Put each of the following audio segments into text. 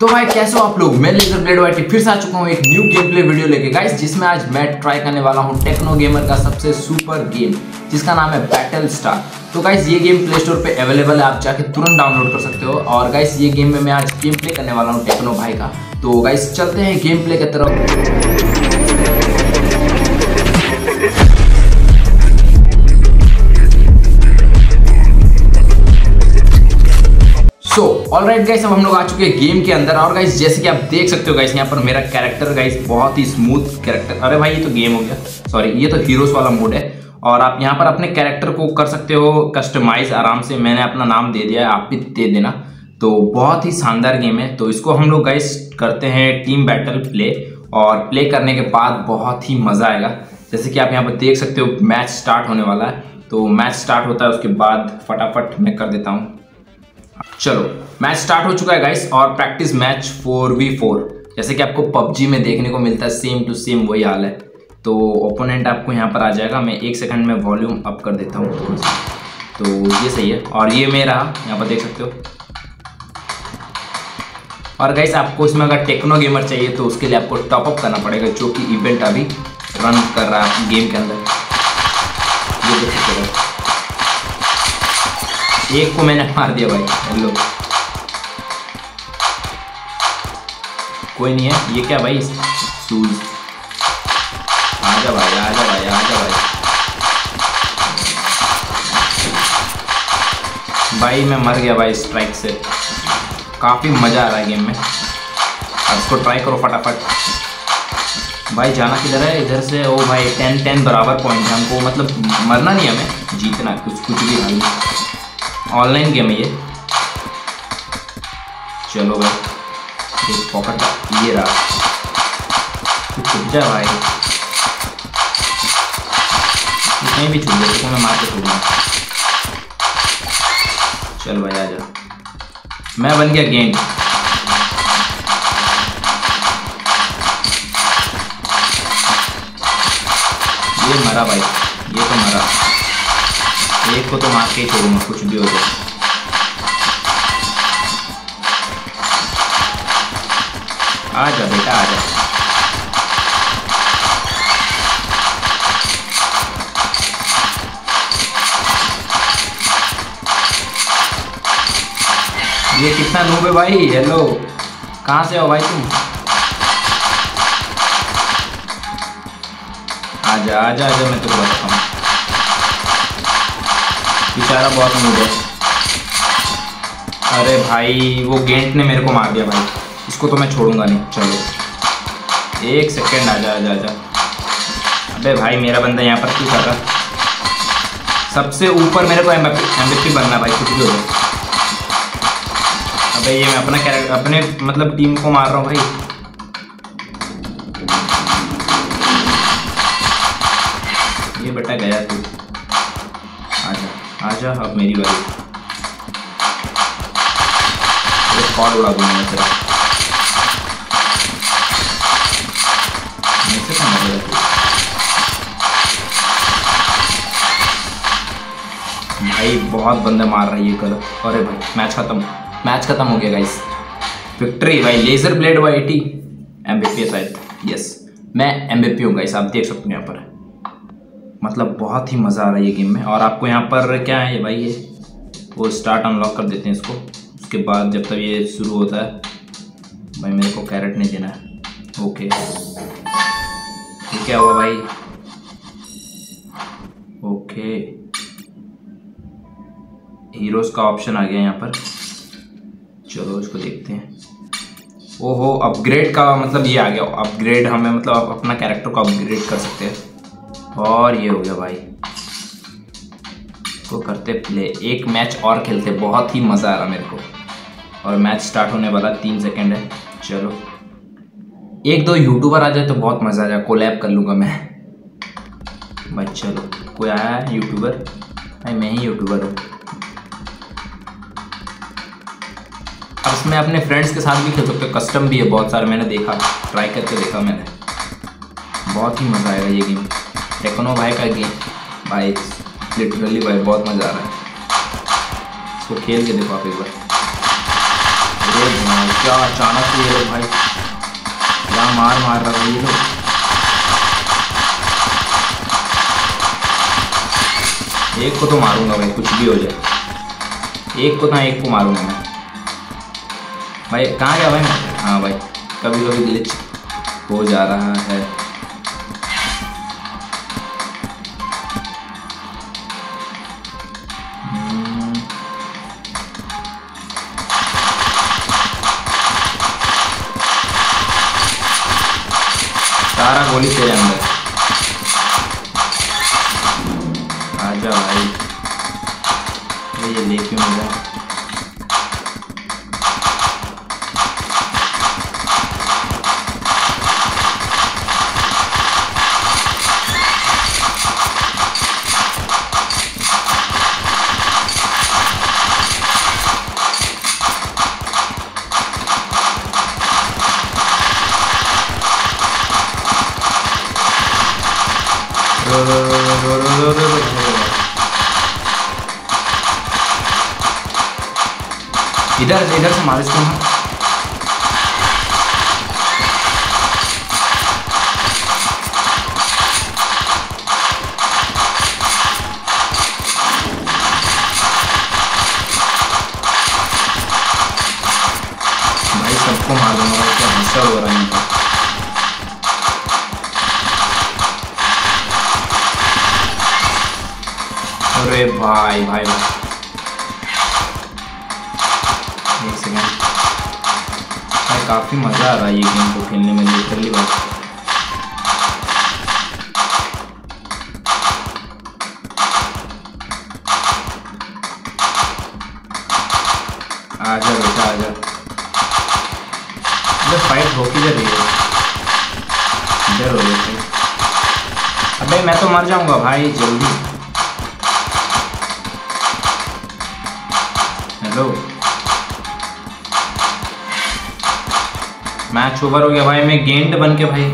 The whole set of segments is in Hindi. तो भाई कैसे हो आप लोग, मैं लेजर ब्लेड वाइटी फिर से आ चुका हूँ एक न्यू गेम प्ले वीडियो लेके गाइस, जिसमें आज मैं ट्राई करने वाला हूँ टेक्नो गेमर का सबसे सुपर गेम जिसका नाम है बैटल स्टार। तो गाइस ये गेम प्ले स्टोर पे अवेलेबल है, आप जाके तुरंत डाउनलोड कर सकते हो। और गाइस ये गेम में मैं आज गेम प्ले करने वाला हूँ टेक्नो भाई का। तो गाइस चलते हैं गेम प्ले की तरफ। सो ऑलराइट गाइस, अब हम लोग आ चुके हैं गेम के अंदर। और गाइस जैसे कि आप देख सकते हो गाइस, यहाँ पर मेरा कैरेक्टर गाइस बहुत ही स्मूथ कैरेक्टर, अरे भाई ये तो गेम हो गया, सॉरी ये तो हीरोज वाला मोड है। और आप यहाँ पर अपने कैरेक्टर को कर सकते हो कस्टमाइज आराम से। मैंने अपना नाम दे दिया है, आप भी दे देना। तो बहुत ही शानदार गेम है। तो इसको हम लोग गाइस करते हैं टीम बैटल प्ले, और प्ले करने के बाद बहुत ही मज़ा आएगा। जैसे कि आप यहाँ पर देख सकते हो मैच स्टार्ट होने वाला है। तो मैच स्टार्ट होता है उसके बाद फटाफट मैं कर देता हूँ। चलो मैच स्टार्ट हो चुका है गाइस, और प्रैक्टिस मैच 4v4 जैसे कि आपको PUBG में देखने को मिलता है, सेम टू सेम वही हाल है। तो ओपोनेंट आपको यहाँ पर आ जाएगा। मैं एक सेकंड में वॉल्यूम अप कर देता हूँ थोड़ा सा, तो ये सही है। और ये मैं रहा, यहाँ पर देख सकते हो। और गाइस आपको इसमें अगर टेक्नो गेमर चाहिए तो उसके लिए आपको टॉपअप करना पड़ेगा, जो कि इवेंट अभी रन कर रहा है गेम के अंदर। ये देख सकते हो, एक को मैंने मार दिया भाई। हेलो, कोई नहीं है। ये क्या भाई, शूज। आजा भाई आजा भाई आजा भाई। भाई मैं मर गया भाई स्ट्राइक से। काफ़ी मज़ा आ रहा है गेम में। अब इसको ट्राई करो फटाफट। भाई जाना किधर है, इधर से। ओ भाई 10-10 बराबर पॉइंट है हमको, मतलब मरना नहीं, हमें जीतना कुछ भी भाई। ऑनलाइन गेम है ये। चलो भाई एक पॉकेट ये रहा, छुप जा भाई, कहीं भी छुप जाए, मैं मार के छुपना। चल भाई आजा, मैं बन गया गेंद। ये मरा भाई, ये तो मरा। एक को तो मार के ही छोड़ूंगा कुछ भी हो जाए। आजा बेटा आजा। ये कितना नूब है भाई। हेलो, कहाँ से हो भाई तुम? आजा आजा आजा, मैं तुमको बताता हूँ। बेचारा बहुत मूड है। अरे भाई वो गेंट ने मेरे को मार दिया भाई, इसको तो मैं छोड़ूंगा नहीं। चलो एक सेकेंड, आजा आजा आजा। अबे भाई मेरा बंदा यहाँ पर क्यों कर रहा? सबसे ऊपर मेरे को MVP बनना भाई, कुछ भी हो जाए। अबे ये मैं अपना कैरेक्टर, अपने मतलब टीम को मार रहा हूँ भाई। ये बेटा गया तू, आजा। अब मेरी बारी, रिकॉर्ड उड़ा दूंगा मैं तेरा। मेरे से कम हो गया भाई, बहुत बंदा मार रही है गलत। अरे भाई मैच खत्म हो गया गाइस, विक्ट्री भाई। Laser blade Y T MVP शायद, यस मैं MVP हूँ गाइस। आप देख सकते हो यहाँ पर, मतलब बहुत ही मज़ा आ रहा है ये गेम में। और आपको यहाँ पर क्या है ये भाई, ये वो स्टार्ट अनलॉक कर देते हैं इसको। उसके बाद जब तक ये शुरू होता है भाई, मेरे को कैरेट नहीं देना है। ओके ये क्या हुआ भाई? ओके हीरोज़ का ऑप्शन आ गया यहाँ पर। चलो इसको देखते हैं। ओहो अपग्रेड का मतलब ये आ गया, अपग्रेड हमें मतलब अपना कैरेक्टर को अपग्रेड कर सकते हैं। और ये हो गया भाई, को करते प्ले। एक मैच और खेलते, बहुत ही मज़ा आ रहा मेरे को। और मैच स्टार्ट होने वाला 3 सेकंड है। चलो एक दो यूट्यूबर आ जाए तो बहुत मज़ा आ जाए, कोलैब कर लूँगा मैं भाई। चलो कोई आया है यूट्यूबर? भाई मैं ही यूट्यूबर हूँ। अब इसमें अपने फ्रेंड्स के साथ भी खेल सकते हो, कस्टम भी है बहुत सारे। मैंने देखा, ट्राई करके देखा मैंने, बहुत ही मज़ा आएगा ये गेम। टेक्नो भाई का गेम भाई, लिटरली भाई बहुत मज़ा आ रहा है। इसको खेल के देखो आप एक बार। क्या अचानक से ये लोग भाई क्या मार रहा है ये लोग। एक को तो मारूंगा भाई कुछ भी हो जाए, एक को मारूंगा मैं भाई। कहाँ गया भाई मैं? हाँ भाई कभी कभी ग्लिच हो जा रहा है। सारा गोली तेरे अंदर। आजा भाई ये लेके मिला। इधर से मार इसको। भाई सबको मार दूंगा, क्या हिस्सा हो रहा है इनका। अरे भाई भाई भाई काफी मजा आ रहा है ये गेम को खेलने में लिटरली बात। आजा बेटा आजा, इधर फाइट होके जा रही है, इधर हो जाती। अबे मैं तो मर जाऊंगा भाई जल्दी। हेलो मैच ओवर हो गया भाई। मैं गेंद बन के भाई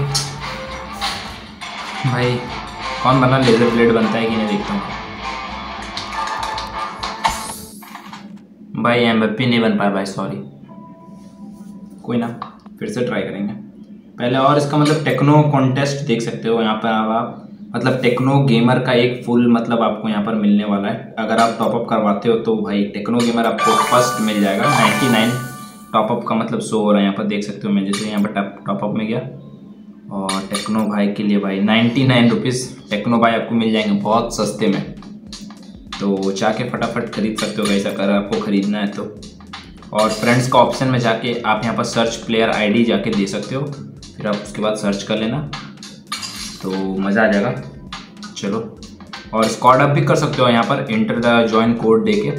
कौन बना, लेजर ब्लेड बनता है कि नहीं देखता हूँ भाई। एमबी नहीं बन पाया भाई, सॉरी। कोई ना, फिर से ट्राई करेंगे पहले। और इसका मतलब टेक्नो कॉन्टेस्ट देख सकते हो यहाँ पर आप, मतलब टेक्नो गेमर का एक फुल मतलब आपको यहाँ पर मिलने वाला है। अगर आप टॉपअप करवाते हो तो भाई टेक्नो गेमर आपको फर्स्ट मिल जाएगा। 99 टॉपअप का मतलब शो हो रहा है यहाँ पर, देख सकते हो। मैं जैसे यहाँ पर टॉपअप में गया और टेक्नो भाई के लिए भाई 99 रुपीज़ टेक्नो भाई आपको मिल जाएंगे बहुत सस्ते में। तो जाके फटाफट खरीद सकते हो गाइस अगर आपको ख़रीदना है तो। और फ्रेंड्स का ऑप्शन में जाके आप यहाँ पर सर्च प्लेयर आईडी जाके दे सकते हो, फिर आप उसके बाद सर्च कर लेना तो मज़ा आ जाएगा। चलो, और स्क्वाड अप भी कर सकते हो यहाँ पर एंटर द जॉइन कोड दे के,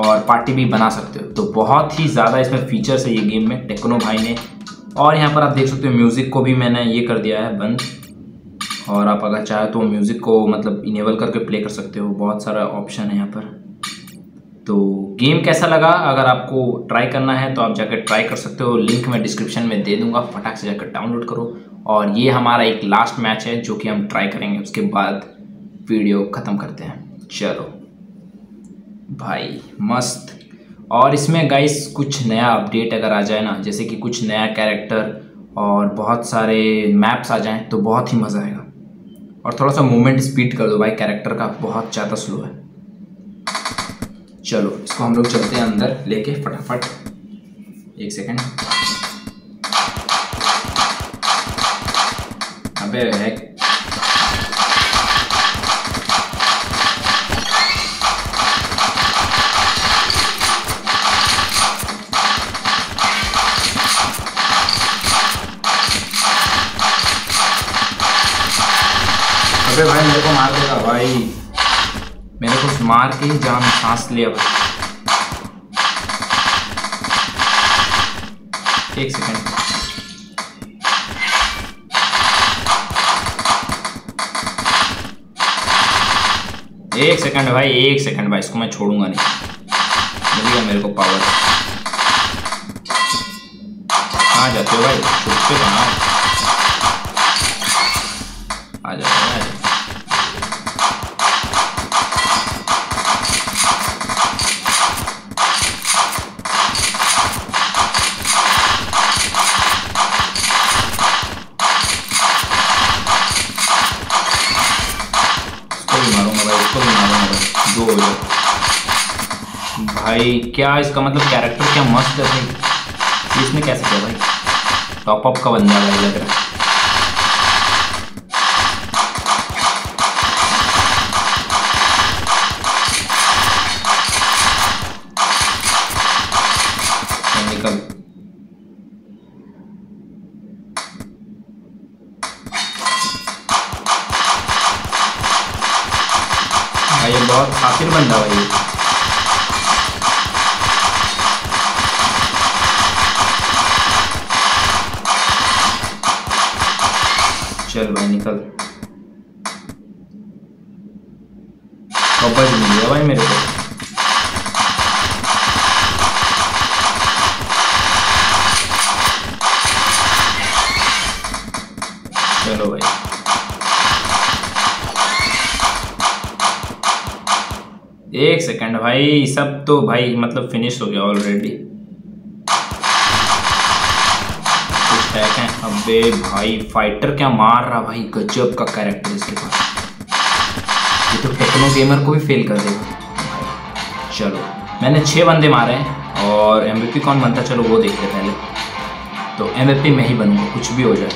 और पार्टी भी बना सकते हो। तो बहुत ही ज़्यादा इसमें फीचर्स है ये गेम में टेक्नो भाई ने। और यहाँ पर आप देख सकते हो म्यूज़िक को भी मैंने ये कर दिया है बंद, और आप अगर चाहे तो म्यूज़िक को मतलब इनेबल करके प्ले कर सकते हो। बहुत सारा ऑप्शन है यहाँ पर। तो गेम कैसा लगा, अगर आपको ट्राई करना है तो आप जाकर ट्राई कर सकते हो। लिंक मैं डिस्क्रिप्शन में दे दूँगा, फटाक से जाकर डाउनलोड करो। और ये हमारा एक लास्ट मैच है जो कि हम ट्राई करेंगे, उसके बाद वीडियो ख़त्म करते हैं। चलो भाई मस्त। और इसमें गाइस कुछ नया अपडेट अगर आ जाए ना, जैसे कि कुछ नया कैरेक्टर और बहुत सारे मैप्स आ जाएं तो बहुत ही मज़ा आएगा। और थोड़ा सा मूवमेंट स्पीड कर दो भाई कैरेक्टर का, बहुत ज़्यादा स्लो है। चलो इसको हम लोग चलते हैं अंदर लेके फटाफट। एक सेकेंड, अबे है भाई मेरे को मार देगा भाई, मेरे को मार के जान सांस लिया भाई। एक सेकेंड, एक सेकेंड भाई, इसको मैं छोड़ूंगा नहीं। मिल गया मेरे को पावर। कहाँ जाते हो भाई, छुपते कहाँ? हो गई भाई। क्या इसका मतलब कैरेक्टर क्या मस्त है भाई, इसने कैसे किया भाई, टॉप अप का बंदा है लग रहा है। बहुत खातिर बंदा भाई चल भाई निकल। कब्बा मिल गया भाई मेरे को। चलो भाई एक सेकंड भाई, सब तो भाई मतलब फिनिश हो गया ऑलरेडी। कुछ टैक है। अबे भाई फाइटर क्या मार रहा भाई, गजब का कैरेक्टर इसके पास। ये तो टेक्नो गेमर को भी फेल कर देगा। चलो मैंने 6 बंदे मारे हैं और MVP कौन बनता, चलो वो देखते पहले। तो MVP मैं ही बनूंगा कुछ भी हो जाए,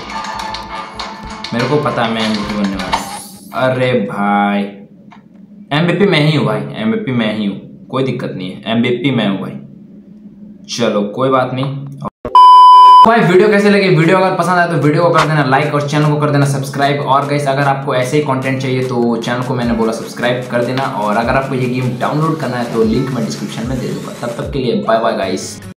मेरे को पता है मैं MVP बनने वाला। अरे भाई MVP मैं ही हूँ भाई, MVP मैं ही हूँ, कोई दिक्कत नहीं है, MVP मैं हूँ भाई। चलो कोई बात नहीं भाई। वीडियो कैसे लगे, वीडियो अगर पसंद आए तो वीडियो को कर देना लाइक और चैनल को कर देना सब्सक्राइब। और गाइस अगर आपको ऐसे ही कंटेंट चाहिए तो चैनल को मैंने बोला सब्सक्राइब कर देना। और अगर आपको ये गेम डाउनलोड करना है तो लिंक मैं डिस्क्रिप्शन में दे दूंगा। तब तक के लिए बाय बाय गाइस।